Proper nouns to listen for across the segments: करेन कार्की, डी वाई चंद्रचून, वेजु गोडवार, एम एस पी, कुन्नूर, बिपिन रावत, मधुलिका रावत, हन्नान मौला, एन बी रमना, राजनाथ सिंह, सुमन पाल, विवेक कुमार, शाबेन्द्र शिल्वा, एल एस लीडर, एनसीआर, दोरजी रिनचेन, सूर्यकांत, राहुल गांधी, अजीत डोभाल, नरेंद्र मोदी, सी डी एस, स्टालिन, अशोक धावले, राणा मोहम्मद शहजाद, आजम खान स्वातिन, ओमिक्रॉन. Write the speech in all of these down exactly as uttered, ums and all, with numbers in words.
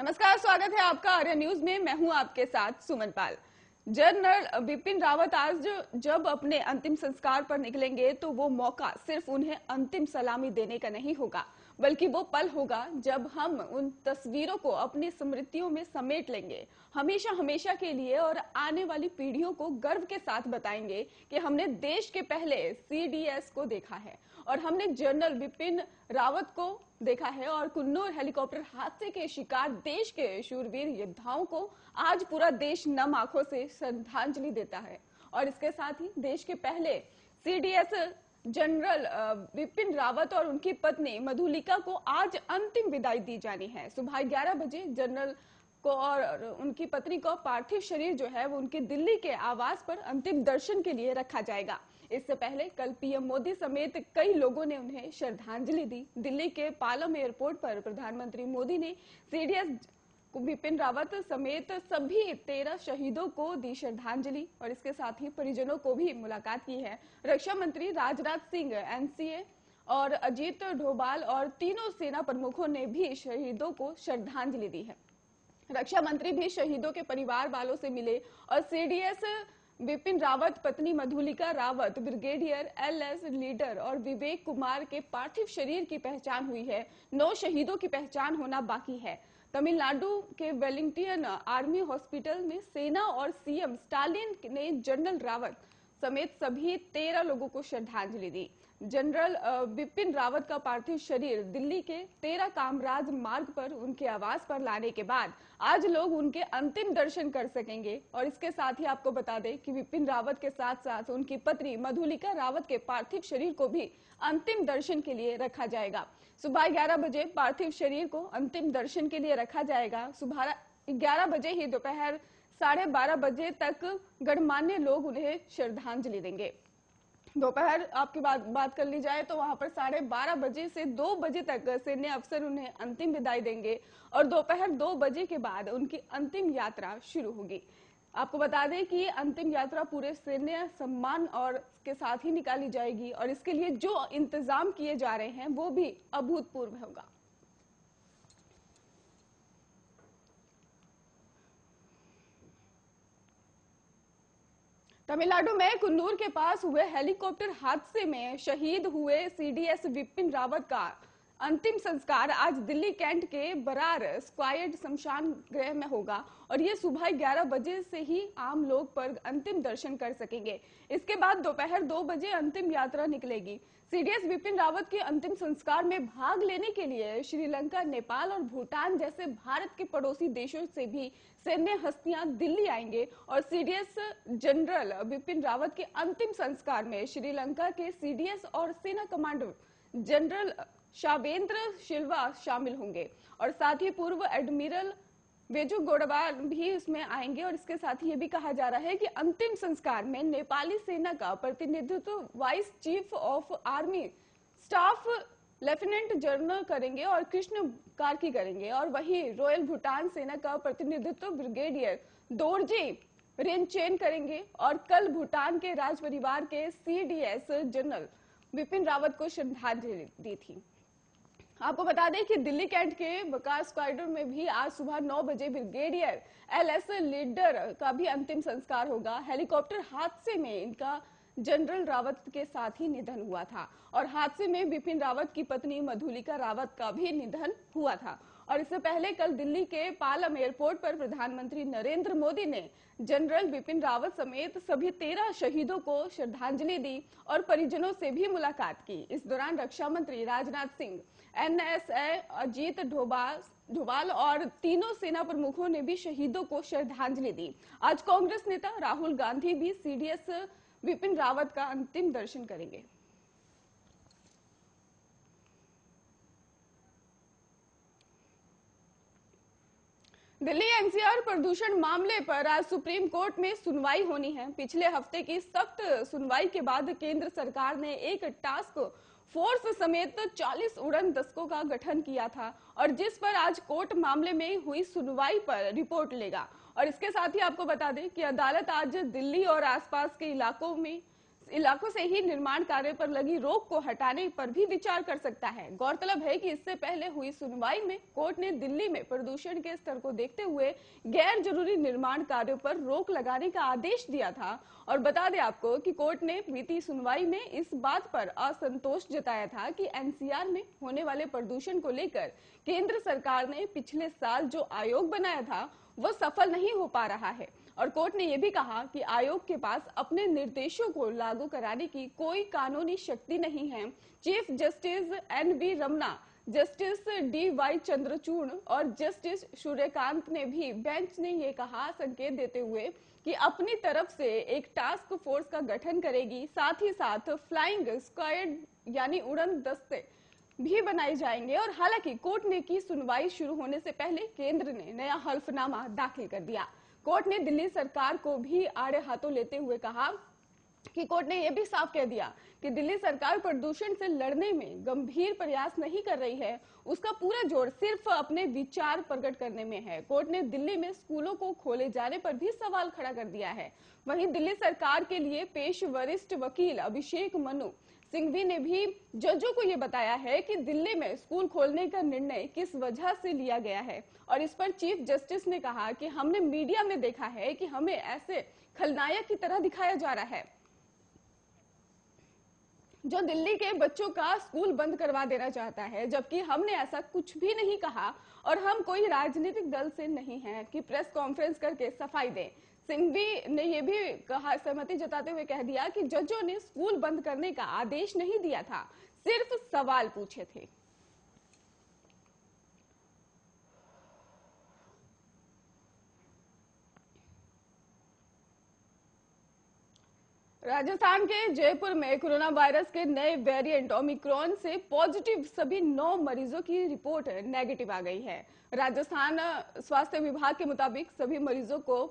नमस्कार, स्वागत है आपका आर्य न्यूज में। मैं हूं आपके साथ सुमन पाल। जनरल बिपिन रावत आज जब अपने अंतिम संस्कार पर निकलेंगे तो वो मौका सिर्फ उन्हें अंतिम सलामी देने का नहीं होगा, बल्कि वो पल होगा जब हम उन तस्वीरों को अपनी स्मृतियों में समेट लेंगे, हमेशा हमेशा के लिए, और आने वाली पीढ़ियों को गर्व के साथ बताएंगे कि हमने देश के पहले सी डी एस को देखा है और हमने जनरल बिपिन रावत को देखा है। और कुन्नूर हेलीकॉप्टर हादसे के शिकार देश के शूरवीर योद्धाओं को आज पूरा देश नम आंखों से श्रद्धांजलि देता है। और इसके साथ ही देश के पहले सी डी एस general बिपिन रावत और उनकी पत्नी मधुलिका को आज अंतिम विदाई दी जानी है। सुबह ग्यारह बजे जनरल को और उनकी पत्नी को पार्थिव शरीर जो है वो उनके दिल्ली के आवास पर अंतिम दर्शन के लिए रखा जाएगा। इससे पहले कल पी एम मोदी समेत कई लोगों ने उन्हें श्रद्धांजलि दी। दिल्ली के पालम एयरपोर्ट पर प्रधानमंत्री मोदी ने सी डी एस बिपिन रावत समेत सभी तेरह शहीदों को दी श्रद्धांजलि और इसके साथ ही परिजनों को भी मुलाकात की है। रक्षा मंत्री राजनाथ सिंह, N C A और अजीत डोभाल और तीनों सेना प्रमुखों ने भी शहीदों को श्रद्धांजलि दी है। रक्षा मंत्री भी शहीदों के परिवार वालों से मिले और सी डी एस बिपिन रावत पत्नी मधुलिका रावत, brigadier एल एस लीडर और विवेक कुमार के पार्थिव शरीर की पहचान हुई है। नौ शहीदों की पहचान होना बाकी है। तमिलनाडु के वेलिंगटन आर्मी हॉस्पिटल में सेना और सी एम स्टालिन ने जनरल रावत समेत सभी तेरह लोगों को श्रद्धांजलि दी। जनरल बिपिन रावत का पार्थिव शरीर दिल्ली के तेरह कामराज मार्ग पर उनके आवास पर लाने के बाद आज लोग उनके अंतिम दर्शन कर सकेंगे। और इसके साथ ही आपको बता दें कि बिपिन रावत के साथ साथ उनकी पत्नी मधुलिका रावत के पार्थिव शरीर को भी अंतिम दर्शन के लिए रखा जाएगा। सुबह ग्यारह बजे पार्थिव शरीर को अंतिम दर्शन के लिए रखा जाएगा। सुबह ग्यारह बजे ही दोपहर साढ़े बारह बजे तक गणमान्य लोग उन्हें श्रद्धांजलि देंगे। दोपहर आपकी बात बात कर ली जाए तो वहां पर साढ़े बारह बजे से दो बजे तक सैन्य अफसर उन्हें अंतिम विदाई देंगे और दोपहर दो बजे के बाद उनकी अंतिम यात्रा शुरू होगी। आपको बता दें कि अंतिम यात्रा पूरे सैन्य सम्मान और के साथ ही निकाली जाएगी और इसके लिए जो इंतजाम किए जा रहे हैं वो भी अभूतपूर्व होगा। तमिलनाडु में कुन्नूर के पास हुए हेलीकॉप्टर हादसे में शहीद हुए सी डी एस बिपिन रावत का अंतिम संस्कार आज दिल्ली कैंट के बरार स्क्वायर शमशान गृह में होगा और ये सुबह ग्यारह बजे से ही आम लोग पर अंतिम दर्शन कर सकेंगे। इसके बाद दोपहर दो बजे अंतिम यात्रा निकलेगी। सी डी एस बिपिन रावत के अंतिम संस्कार में भाग लेने के लिए श्रीलंका, नेपाल और भूटान जैसे भारत के पड़ोसी देशों से भी सैन्य हस्तियां दिल्ली आएंगे और सी डी एस general बिपिन रावत के अंतिम संस्कार में श्रीलंका के सी डी एस और सेना कमांडर जनरल शाबेन्द्र शिल्वा शामिल होंगे और साथ ही पूर्व एडमिरल वेजु गोडवार भी इसमें आएंगे। और इसके साथ ही ये भी कहा जा रहा है कि अंतिम संस्कार में नेपाली सेना का प्रतिनिधित्व vice chief of army staff lieutenant general करेंगे और कृष्ण कार्की करेंगे और वही रॉयल भूटान सेना का प्रतिनिधित्व ब्रिगेडियर दोरजी रिनचेन करेंगे। और कल भूटान के राज परिवार के सी डी एस general बिपिन रावत को श्रद्धांजलि दी थी। आपको बता दें कि दिल्ली कैंट के बकार स्क्वाड्रन में भी आज सुबह नौ बजे ब्रिगेडियर एल एस लीडर का भी अंतिम संस्कार होगा। हेलीकॉप्टर हादसे में इनका जनरल रावत के साथ ही निधन हुआ था और हादसे में बिपिन रावत की पत्नी मधुलिका रावत का भी निधन हुआ था। और इससे पहले कल दिल्ली के पालम एयरपोर्ट पर प्रधानमंत्री नरेंद्र मोदी ने जनरल बिपिन रावत समेत सभी तेरह शहीदों को श्रद्धांजलि दी और परिजनों से भी मुलाकात की। इस दौरान रक्षा मंत्री राजनाथ सिंह, N S A अजीत डोभाल Doval और तीनों सेना प्रमुखों ने भी शहीदों को श्रद्धांजलि दी। आज कांग्रेस नेता राहुल गांधी भी सी डी एस बिपिन रावत का अंतिम दर्शन करेंगे। दिल्ली एन सी आर प्रदूषण मामले पर आज सुप्रीम कोर्ट में सुनवाई होनी है। पिछले हफ्ते की सख्त सुनवाई के बाद केंद्र सरकार ने एक टास्क फोर्स समेत चालीस उड़न दस्तों का गठन किया था और जिस पर आज कोर्ट मामले में हुई सुनवाई पर रिपोर्ट लेगा। और इसके साथ ही आपको बता दें कि अदालत आज दिल्ली और आसपास के इलाकों में इलाकों से ही निर्माण कार्य पर लगी रोक को हटाने पर भी विचार कर सकता है। गौरतलब है कि इससे पहले हुई सुनवाई में कोर्ट ने दिल्ली में प्रदूषण के स्तर को देखते हुए गैर जरूरी निर्माण कार्यों पर रोक लगाने का आदेश दिया था। और बता दें आपको कि कोर्ट ने बीती सुनवाई में इस बात पर असंतोष जताया था कि एनसीआर में होने वाले प्रदूषण को लेकर केंद्र सरकार ने पिछले साल जो आयोग बनाया था वो सफल नहीं हो पा रहा है। और कोर्ट ने यह भी कहा कि आयोग के पास अपने निर्देशों को लागू कराने की कोई कानूनी शक्ति नहीं है। Chief justice एन बी रमना, justice डी वाई चंद्रचून और जस्टिस सूर्यकांत ने भी बेंच ने ये कहा संकेत देते हुए कि अपनी तरफ से एक टास्क फोर्स का गठन करेगी, साथ ही साथ फ्लाइंग स्क्वाड यानी उड़न दस्ते भी बनाए जाएंगे। और हालांकि कोर्ट ने की सुनवाई शुरू होने से पहले केंद्र ने नया हल्फनामा दाखिल कर दिया। कोर्ट ने दिल्ली सरकार को भी आड़े हाथों लेते हुए कहा कि कोर्ट ने यह भी साफ कह दिया कि दिल्ली सरकार प्रदूषण से लड़ने में गंभीर प्रयास नहीं कर रही है, उसका पूरा जोर सिर्फ अपने विचार प्रकट करने में है। कोर्ट ने दिल्ली में स्कूलों को खोले जाने पर भी सवाल खड़ा कर दिया है। वहीं दिल्ली सरकार के लिए पेश वरिष्ठ वकील अभिषेक मनु सिंगवी ने भी जजों को यह बताया है कि दिल्ली में स्कूल खोलने का निर्णय किस वजह से लिया गया है। और इस पर चीफ जस्टिस ने कहा कि हमने मीडिया में देखा है कि हमें ऐसे खलनायक की तरह दिखाया जा रहा है जो दिल्ली के बच्चों का स्कूल बंद करवा देना चाहता है, जबकि हमने ऐसा कुछ भी नहीं कहा और हम कोई राजनीतिक दल से नहीं है कि प्रेस कॉन्फ्रेंस करके सफाई दें। सिंघवी ने यह भी कहा सहमति जताते हुए कह दिया कि जजों ने स्कूल बंद करने का आदेश नहीं दिया था, सिर्फ सवाल पूछे थे। राजस्थान के जयपुर में कोरोना वायरस के नए वेरिएंट ओमिक्रॉन से पॉजिटिव सभी नौ मरीजों की रिपोर्ट नेगेटिव आ गई है। राजस्थान स्वास्थ्य विभाग के मुताबिक सभी मरीजों को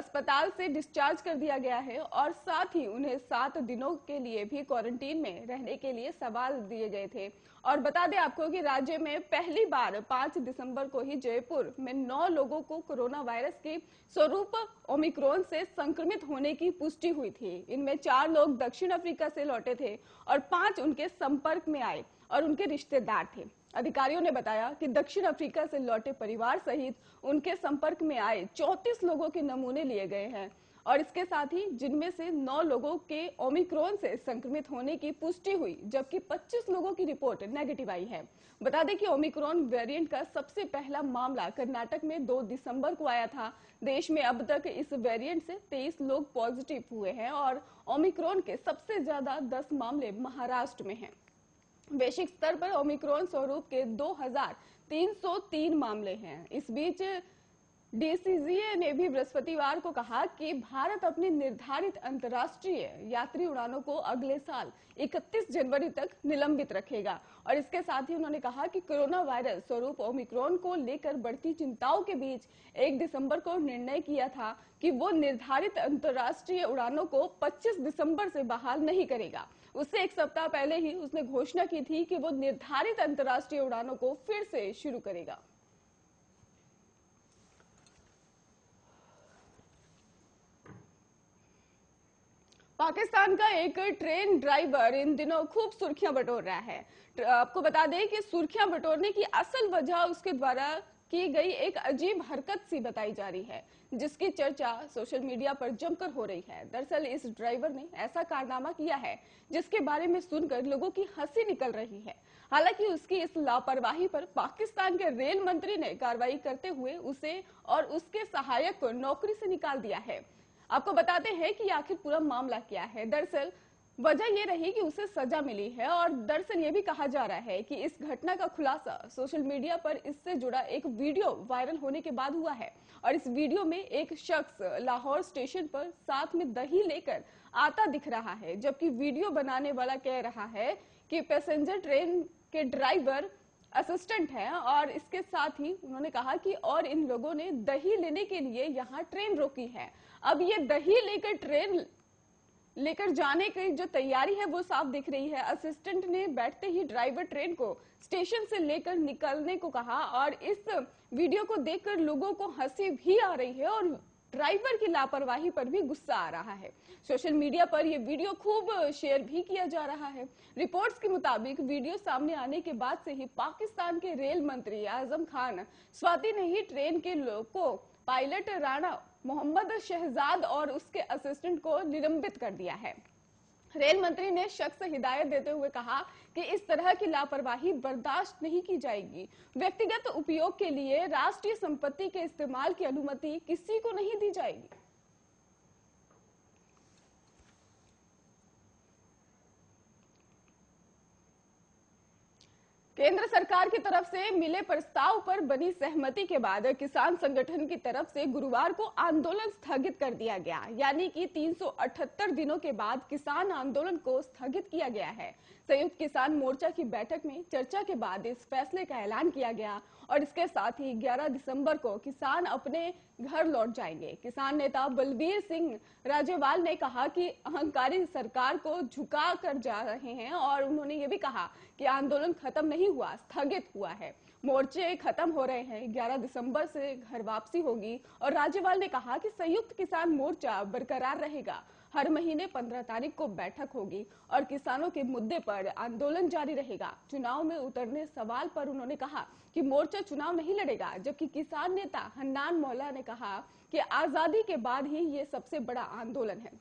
अस्पताल से डिस्चार्ज कर दिया गया है और साथ ही उन्हें सात दिनों के लिए भी क्वारंटीन में रहने के लिए सवाल दिए गए थे। और बता दें आपको कि राज्य में पहली बार पाँच दिसंबर को ही जयपुर में नौ लोगों को कोरोना वायरस के स्वरूप ओमिक्रॉन से संक्रमित होने की पुष्टि हुई थी। इनमें चार लोग दक्षिण अफ्रीका से लौटे थे और पांच उनके संपर्क में आए और उनके रिश्तेदार थे। अधिकारियों ने बताया कि दक्षिण अफ्रीका से लौटे परिवार सहित उनके संपर्क में आए चौंतीस लोगों के नमूने लिए गए हैं और इसके साथ ही जिनमें से नौ लोगों के ओमिक्रॉन से संक्रमित होने की पुष्टि हुई, जबकि पच्चीस लोगों की रिपोर्ट नेगेटिव आई है। बता दें कि ओमिक्रॉन वेरिएंट का सबसे पहला मामला कर्नाटक में दो दिसंबर को आया था। देश में अब तक इस वेरिएंट से तेईस लोग पॉजिटिव हुए हैं और ओमिक्रॉन के सबसे ज्यादा दस मामले महाराष्ट्र में हैं। वैश्विक स्तर पर ओमिक्रॉन स्वरूप के दो हज़ार तीन सौ तीन मामले हैं। इस बीच डीसीजीए ने भी बृहस्पतिवार को कहा कि भारत अपनी निर्धारित अंतर्राष्ट्रीय यात्री उड़ानों को अगले साल इकतीस जनवरी तक निलंबित रखेगा। और इसके साथ ही उन्होंने कहा कि कोरोना वायरस स्वरूप ओमिक्रॉन को लेकर बढ़ती चिंताओं के बीच एक दिसंबर को निर्णय किया था कि वो निर्धारित अंतर्राष्ट्रीय उड़ानों को पच्चीस दिसंबर से बहाल नहीं करेगा। उससे एक सप्ताह पहले ही उसने घोषणा की थी कि वो निर्धारित अंतर्राष्ट्रीय उड़ानों को फिर से शुरू करेगा। पाकिस्तान का एक ट्रेन ड्राइवर इन दिनों खूब सुर्खियां बटोर रहा है। आपको बता दें कि सुर्खियां बटोरने की असल वजह उसके द्वारा की गई एक अजीब हरकत सी बताई जा रही है, जिसकी चर्चा सोशल मीडिया पर जमकर हो रही है। दरअसल इस ड्राइवर ने ऐसा कारनामा किया है जिसके बारे में सुनकर लोगों की हंसी निकल रही है। हालांकि उसकी इस लापरवाही पर पाकिस्तान के रेल मंत्री ने कार्रवाई करते हुए उसे और उसके सहायक को नौकरी से निकाल दिया है। आपको बताते हैं कि आखिर पूरा मामला क्या है। दरअसल वजह यह रही कि उसे सजा मिली है और दरअसल ये भी कहा जा रहा है कि इस घटना का खुलासा सोशल मीडिया पर इससे जुड़ा एक वीडियो वायरल होने के बाद हुआ है। और इस वीडियो में एक शख्स लाहौर स्टेशन पर साथ में दही लेकर आता दिख रहा है, जबकि वीडियो बनाने वाला कह रहा है कि पैसेंजर ट्रेन के ड्राइवर असिस्टेंट है। और इसके साथ ही उन्होंने कहा कि और इन लोगों ने दही लेने के लिए यहाँ ट्रेन रोकी है। अब ये दही लेकर ट्रेन लेकर जाने की जो तैयारी है वो साफ दिख रही है। असिस्टेंट ने बैठते ही ड्राइवर ट्रेन को स्टेशन से लेकर निकलने को कहा और इस वीडियो को देखकर लोगों को हंसी भी आ रही है और ड्राइवर की लापरवाही पर भी गुस्सा आ रहा है। सोशल मीडिया पर यह वीडियो खूब शेयर भी किया जा रहा है। रिपोर्ट्स के मुताबिक वीडियो सामने आने के बाद से ही पाकिस्तान के रेल मंत्री आजम खान स्वातिन ने ही ट्रेन के लोको पायलट राणा मोहम्मद शहजाद और उसके असिस्टेंट को निलंबित कर दिया है। रेल मंत्री ने सख्त हिदायत देते हुए कहा कि इस तरह की लापरवाही बर्दाश्त नहीं की जाएगी। व्यक्तिगत उपयोग के लिए राष्ट्रीय संपत्ति के इस्तेमाल की अनुमति किसी को नहीं दी जाएगी। केंद्र सरकार की तरफ से मिले प्रस्ताव पर बनी सहमति के बाद किसान संगठन की तरफ से गुरुवार को आंदोलन स्थगित कर दिया गया, यानी कि तीन सौ अठहत्तर दिनों के बाद किसान आंदोलन को स्थगित किया गया है। संयुक्त किसान मोर्चा की बैठक में चर्चा के बाद इस फैसले का ऐलान किया गया और इसके साथ ही ग्यारह दिसंबर को किसान अपने घर लौट जाएंगे। किसान नेता बलबीर सिंह राजेवाल ने कहा कि अहंकारी सरकार को झुका कर जा रहे हैं और उन्होंने ये भी कहा कि आंदोलन खत्म नहीं हुआ, स्थगित हुआ है। मोर्चे खत्म हो रहे हैं, ग्यारह दिसंबर से घर वापसी होगी और राज्यपाल ने कहा कि संयुक्त किसान मोर्चा बरकरार रहेगा। हर महीने पंद्रह तारीख को बैठक होगी और किसानों के मुद्दे पर आंदोलन जारी रहेगा। चुनाव में उतरने सवाल पर उन्होंने कहा कि मोर्चा चुनाव नहीं लड़ेगा, जबकि किसान नेता हन्नान मौला ने कहा कि आजादी के बाद ही ये सबसे बड़ा आंदोलन है,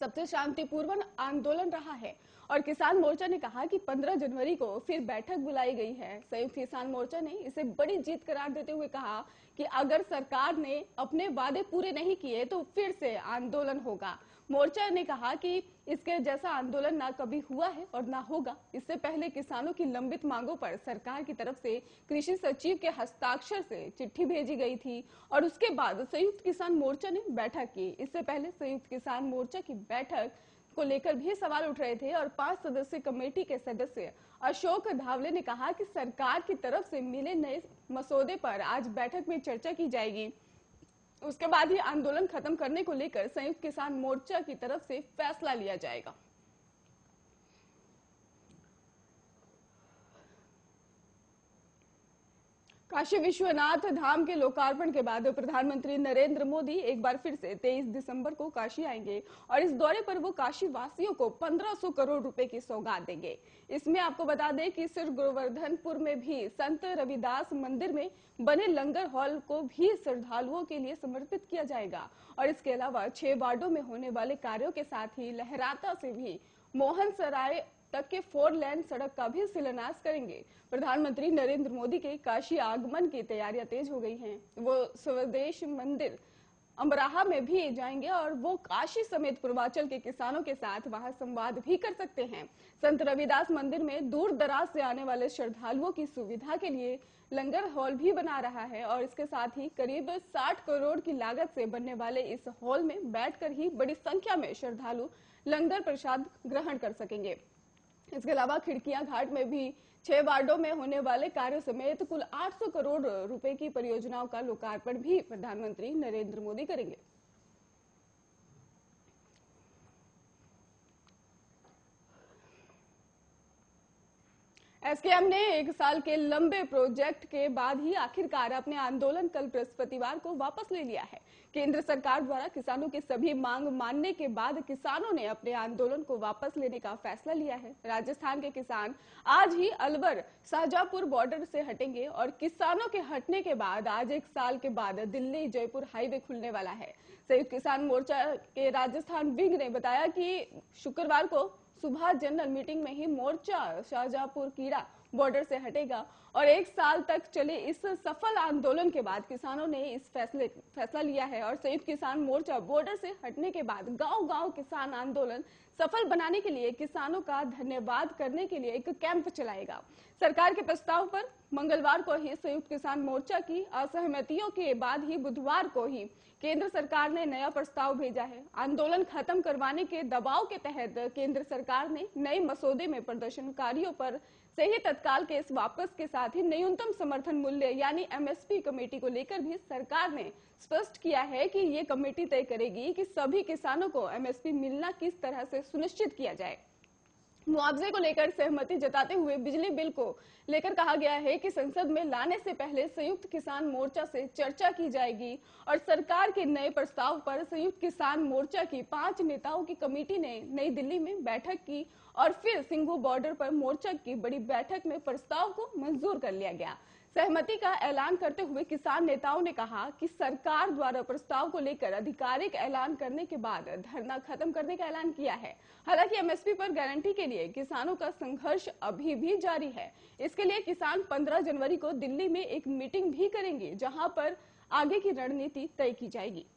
सबसे शांतिपूर्ण आंदोलन रहा है। और किसान मोर्चा ने कहा कि पंद्रह जनवरी को फिर बैठक बुलाई गई है। संयुक्त किसान मोर्चा ने इसे बड़ी जीत करार देते हुए कहा कि अगर सरकार ने अपने वादे पूरे नहीं किए तो फिर से आंदोलन होगा। मोर्चा ने कहा कि इसके जैसा आंदोलन ना कभी हुआ है और ना होगा। इससे पहले किसानों की लंबित मांगों पर सरकार की तरफ से कृषि सचिव के हस्ताक्षर से चिट्ठी भेजी गई थी और उसके बाद संयुक्त किसान मोर्चा ने बैठक की। इससे पहले संयुक्त किसान मोर्चा की बैठक को लेकर भी सवाल उठ रहे थे और पांच सदस्य कमेटी के सदस्य अशोक धावले ने कहा कि सरकार की तरफ से मिले नए मसौदे पर आज बैठक में चर्चा की जाएगी। उसके बाद ही आंदोलन खत्म करने को लेकर संयुक्त किसान मोर्चा की तरफ से फैसला लिया जाएगा। काशी विश्वनाथ धाम के लोकार्पण के बाद प्रधानमंत्री नरेंद्र मोदी एक बार फिर से तेईस दिसंबर को काशी आएंगे और इस दौरे पर वो काशी वासियों को पंद्रह सौ करोड़ रुपए की सौगात देंगे। इसमें आपको बता दें कि सिर्फ गोवर्धनपुर में भी संत रविदास मंदिर में बने लंगर हॉल को भी श्रद्धालुओं के लिए समर्पित किया जाएगा और इसके अलावा छह वार्डो में होने वाले कार्यों के साथ ही लहराता से भी मोहन सराय तक के फोर लेन सड़क का भी शिलान्यास करेंगे। प्रधानमंत्री नरेंद्र मोदी के काशी आगमन की तैयारियां तेज हो गई हैं। वो स्वदेश मंदिर अमराहा में भी जाएंगे और वो काशी समेत पूर्वांचल के किसानों के साथ वहां संवाद भी कर सकते हैं। संत रविदास मंदिर में दूर दराज से आने वाले श्रद्धालुओं की सुविधा के लिए लंगर हॉल भी बना रहा है और इसके साथ ही करीब साठ करोड़ की लागत से बनने वाले इस हॉल में बैठकर ही बड़ी संख्या में श्रद्धालु लंगर प्रसाद ग्रहण कर सकेंगे। इसके अलावा खिड़कियां घाट में भी छह वार्डों में होने वाले कार्यों समेत कुल आठ सौ करोड़ रुपए की परियोजनाओं का लोकार्पण भी प्रधानमंत्री नरेंद्र मोदी करेंगे। एस के एम ने एक साल के लंबे प्रोजेक्ट के बाद ही आखिरकार अपने आंदोलन कल बृहस्पतिवार को वापस ले लिया है। केंद्र सरकार द्वारा किसानों की सभी मांग मानने के बाद किसानों ने अपने आंदोलन को वापस लेने का फैसला लिया है। राजस्थान के किसान आज ही अलवर शाहजहांपुर बॉर्डर से हटेंगे और किसानों के हटने के बाद आज एक साल के बाद दिल्ली जयपुर हाईवे खुलने वाला है। संयुक्त किसान मोर्चा के राजस्थान विंग ने बताया कि शुक्रवार को सुबह जनरल मीटिंग में ही मोर्चा शाहजहांपुर कीड़ा बॉर्डर से हटेगा और एक साल तक चले इस सफल आंदोलन के बाद किसानों ने इस फैसले फैसला लिया है और संयुक्त किसान मोर्चा बॉर्डर से हटने के बाद गांव-गांव किसान आंदोलन सफल बनाने के लिए किसानों का धन्यवाद करने के लिए एक कैंप चलाएगा। सरकार के प्रस्ताव पर मंगलवार को ही संयुक्त किसान मोर्चा की असहमतियों के बाद ही बुधवार को ही केंद्र सरकार ने नया प्रस्ताव भेजा है। आंदोलन खत्म करवाने के दबाव के तहत केंद्र सरकार ने नए मसौदे में प्रदर्शनकारियों पर से ही तत्काल केस वापस के साथ ही न्यूनतम समर्थन मूल्य यानी एम एस पी कमेटी को लेकर भी सरकार ने स्पष्ट किया है कि ये कमेटी तय करेगी कि सभी किसानों को एम एस पी मिलना किस तरह से सुनिश्चित किया जाए। मुआवजे को लेकर सहमति जताते हुए बिजली बिल को लेकर कहा गया है कि संसद में लाने से पहले संयुक्त किसान मोर्चा से चर्चा की जाएगी और सरकार के नए प्रस्ताव पर संयुक्त किसान मोर्चा की पांच नेताओं की कमेटी ने नई दिल्ली में बैठक की और फिर सिंघू बॉर्डर पर मोर्चा की बड़ी बैठक में प्रस्ताव को मंजूर कर लिया गया। सहमति का ऐलान करते हुए किसान नेताओं ने कहा कि सरकार द्वारा प्रस्ताव को लेकर आधिकारिक ऐलान करने के बाद धरना खत्म करने का ऐलान किया है। हालांकि एमएसपी पर गारंटी के लिए किसानों का संघर्ष अभी भी जारी है। इसके लिए किसान पंद्रह जनवरी को दिल्ली में एक मीटिंग भी करेंगे, जहां पर आगे की रणनीति तय की जाएगी।